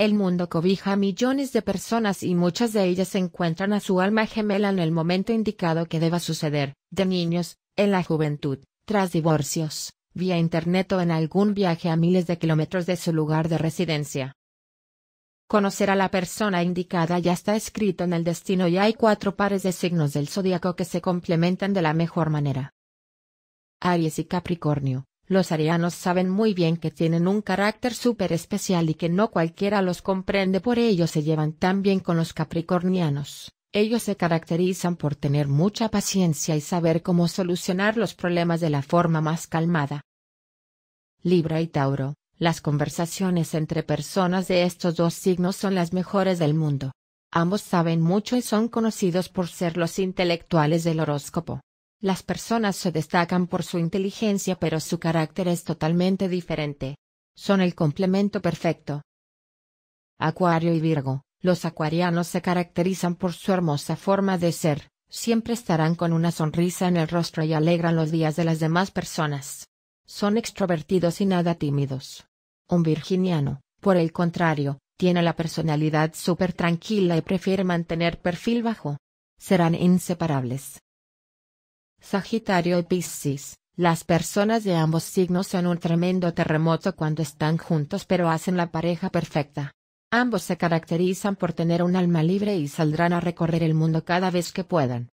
El mundo cobija a millones de personas y muchas de ellas encuentran a su alma gemela en el momento indicado que deba suceder, de niños, en la juventud, tras divorcios, vía internet o en algún viaje a miles de kilómetros de su lugar de residencia. Conocer a la persona indicada ya está escrito en el destino y hay 4 pares de signos del zodiaco que se complementan de la mejor manera. Aries y Capricornio. Los arianos saben muy bien que tienen un carácter súper especial y que no cualquiera los comprende, por ello se llevan tan bien con los capricornianos. Ellos se caracterizan por tener mucha paciencia y saber cómo solucionar los problemas de la forma más calmada. Libra y Tauro. Las conversaciones entre personas de estos 2 signos son las mejores del mundo. Ambos saben mucho y son conocidos por ser los intelectuales del horóscopo. Las personas se destacan por su inteligencia, pero su carácter es totalmente diferente. Son el complemento perfecto. Acuario y Virgo. Los acuarianos se caracterizan por su hermosa forma de ser. Siempre estarán con una sonrisa en el rostro y alegran los días de las demás personas. Son extrovertidos y nada tímidos. Un virginiano, por el contrario, tiene la personalidad súper tranquila y prefiere mantener perfil bajo. Serán inseparables. Sagitario y Piscis. Las personas de ambos signos son un tremendo terremoto cuando están juntos, pero hacen la pareja perfecta. Ambos se caracterizan por tener un alma libre y saldrán a recorrer el mundo cada vez que puedan.